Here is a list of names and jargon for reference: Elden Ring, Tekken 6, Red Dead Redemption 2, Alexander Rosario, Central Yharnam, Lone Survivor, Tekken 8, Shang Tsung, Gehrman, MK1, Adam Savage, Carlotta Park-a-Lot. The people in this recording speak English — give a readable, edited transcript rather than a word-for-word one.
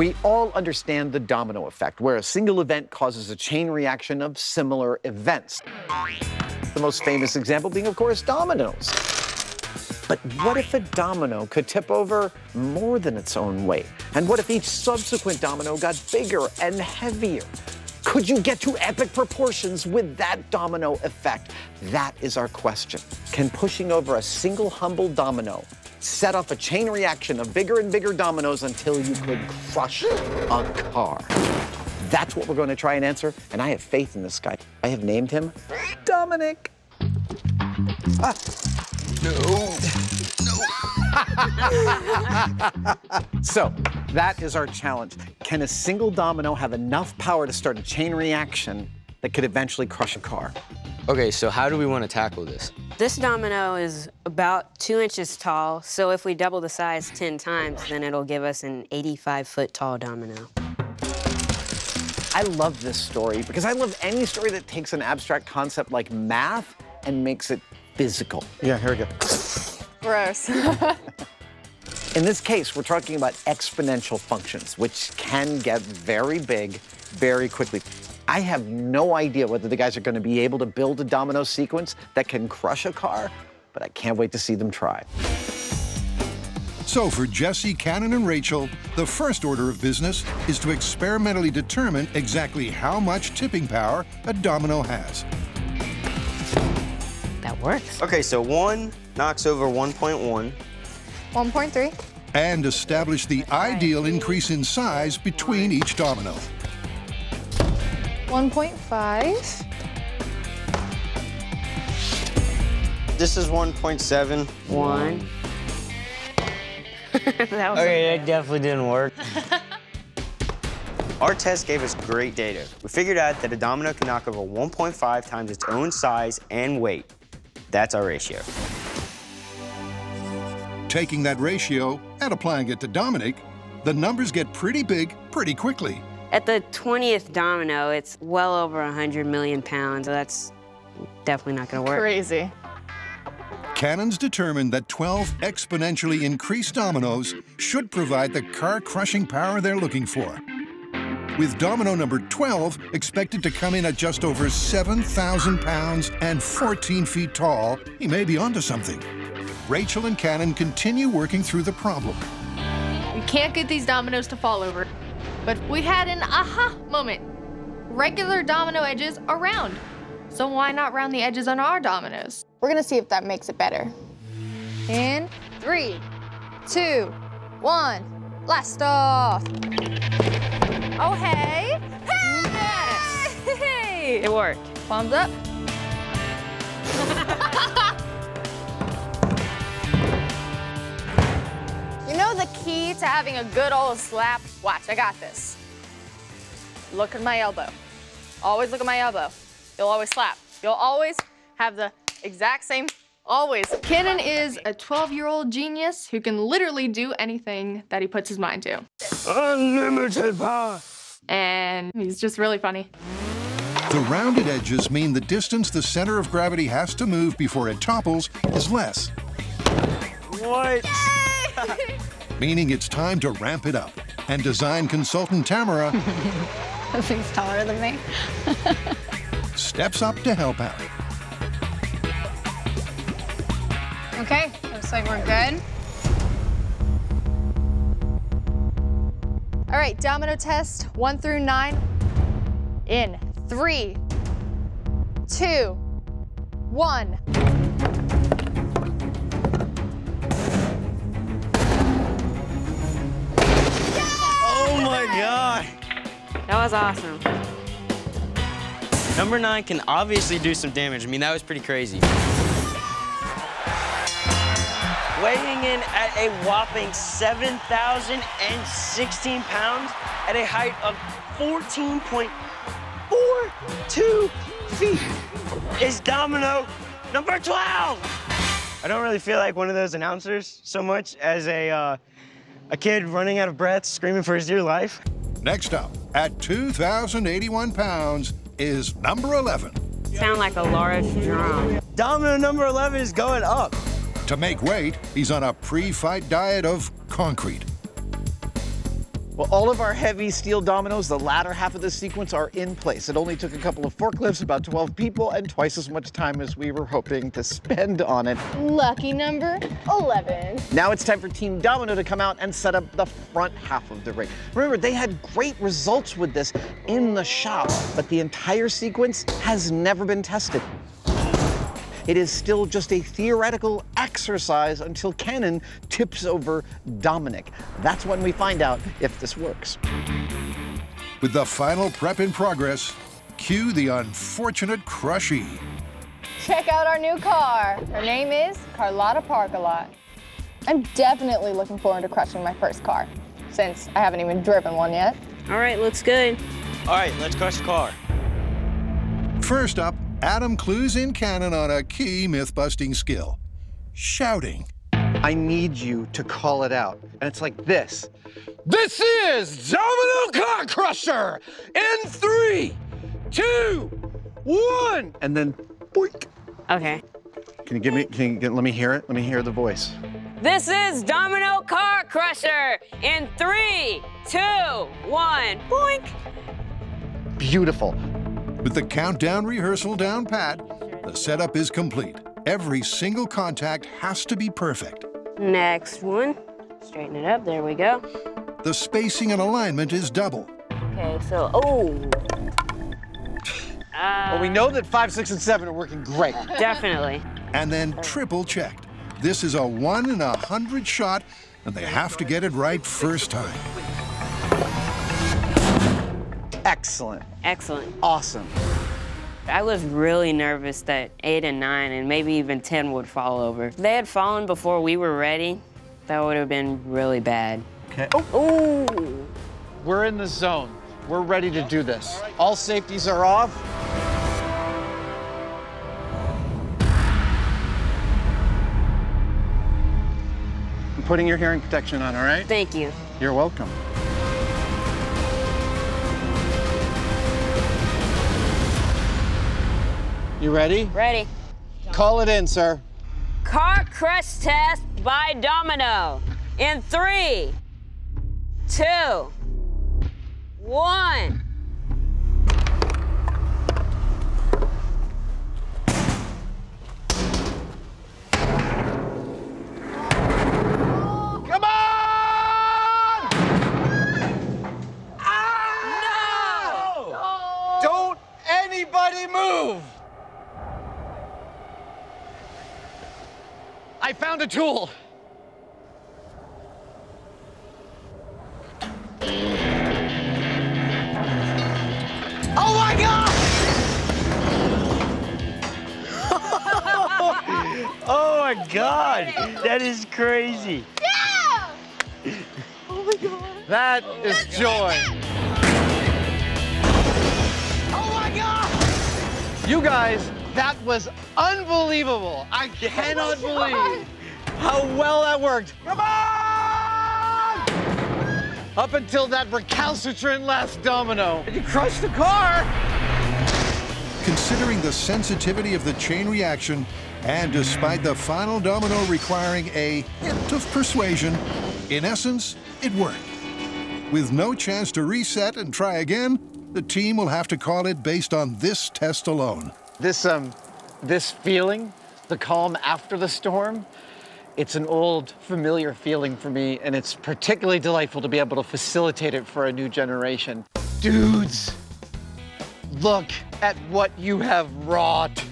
We all understand the domino effect, where a single event causes a chain reaction of similar events. The most famous example being, of course, dominoes. But what if a domino could tip over more than its own weight? And what if each subsequent domino got bigger and heavier? Could you get to epic proportions with that domino effect? That is our question. Can pushing over a single humble domino set off a chain reaction of bigger and bigger dominoes until you could crush a car? That's what we're going to try and answer, and I have faith in this guy. I have named him Dominic. Ah. No. No. So, that is our challenge. Can a single domino have enough power to start a chain reaction that could eventually crush a car? Okay, so how do we want to tackle this? This domino is about 2 inches tall, so if we double the size 10 times, then it'll give us an 85-foot tall domino. I love this story because I love any story that takes an abstract concept like math and makes it physical. Yeah, here we go. Gross. In this case, we're talking about exponential functions, which can get very big very quickly. I have no idea whether the guys are going to be able to build a domino sequence that can crush a car, but I can't wait to see them try. So for Jesse, Cannon, and Rachel, the first order of business is to experimentally determine exactly how much tipping power a domino has. That works. Okay, so one knocks over 1.1. 1.3. And establish the ideal increase in size between each domino. 1.5. This is 1.7. One. That was okay, that definitely didn't work. Our test gave us great data. We figured out that a domino can knock over 1.5 times its own size and weight. That's our ratio. Taking that ratio and applying it to Dominic, the numbers get pretty big pretty quickly. At the 20th domino, it's well over 100 million pounds, so that's definitely not going to work. Crazy. Cannon's determined that 12 exponentially increased dominoes should provide the car-crushing power they're looking for, with domino number 12 expected to come in at just over 7,000 pounds and 14 feet tall. He may be onto something. Rachel and Cannon continue working through the problem. We can't get these dominoes to fall over. But we had an aha moment. Regular domino edges are round. So why not round the edges on our dominoes? We're gonna see if that makes it better. In 3, 2, 1, blast off. Oh, hey. Hey! Yes. Hey! It worked. Thumbs up. You know the key to having a good old slap? Watch, I got this. Look at my elbow. Always look at my elbow. You'll always slap. You'll always have the exact same, always. Cannon is a 12-year-old genius who can literally do anything that he puts his mind to. Unlimited power. And he's just really funny. The rounded edges mean the distance the center of gravity has to move before it topples is less. What? Meaning it's time to ramp it up. And design consultant Tamara that thing's taller than me. Steps up to help out. Okay, looks like we're good. All right, domino test 1 through 9. In 3, 2, 1. God. That was awesome. Number 9 can obviously do some damage. I mean, that was pretty crazy. Weighing in at a whopping 7,016 pounds at a height of 14.42 feet is domino number 12. I don't really feel like one of those announcers so much as a kid running out of breath, screaming for his dear life. Next up, at 2,081 pounds, is number 11. Sound like a large drum. Domino number 11 is going up. To make weight, he's on a pre-fight diet of concrete. Well, all of our heavy steel dominoes, the latter half of this sequence, are in place. It only took a couple of forklifts, about 12 people, and twice as much time as we were hoping to spend on it. Lucky number 11. Now it's time for Team Domino to come out and set up the front half of the ring. Remember, they had great results with this in the shop, but the entire sequence has never been tested. It is still just a theoretical exercise until Cannon tips over Dominic. That's when we find out if this works. With the final prep in progress, cue the unfortunate Crushy. Check out our new car. Her name is Carlotta Park-a-Lot. I'm definitely looking forward to crushing my first car, since I haven't even driven one yet. All right, looks good. All right, let's crush the car. First up, Adam clues in Cannon on a key myth-busting skill, shouting. I need you to call it out. And it's like this. This is Domino Car Crusher in 3, 2, 1. And then boink. Okay. Let me hear it? Let me hear the voice. This is Domino Car Crusher in 3, 2, 1, boink. Beautiful. With the countdown rehearsal down pat, the setup is complete. Every single contact has to be perfect. Next one. Straighten it up. There we go. The spacing and alignment is double. Okay, so, well, we know that 5, 6, and 7 are working great. Definitely. And then triple checked. This is a 1 in 100 shot, and they have to get it right first time. Excellent. Excellent. Awesome. I was really nervous that 8 and 9 and maybe even 10 would fall over. If they had fallen before we were ready, that would have been really bad. Okay. Oh. Ooh. We're in the zone. We're ready to do this. All right. All safeties are off. I'm putting your hearing protection on, all right? Thank you. You're welcome. You ready? Ready. Call it in, sir. Car crush test by Domino in 3, 2, 1. I found a tool. Oh my God! Oh my God! That is crazy. Yeah! Oh my God. That is joy. Oh my God! You guys, that was unbelievable. I cannot believe how well that worked. Come on! Up until that recalcitrant last domino. You crushed the car. Considering the sensitivity of the chain reaction, and despite the final domino requiring a hint of persuasion, in essence, it worked. With no chance to reset and try again, the team will have to call it based on this test alone. This feeling, the calm after the storm, it's an old, familiar feeling for me, and it's particularly delightful to be able to facilitate it for a new generation. Dudes, look at what you have wrought.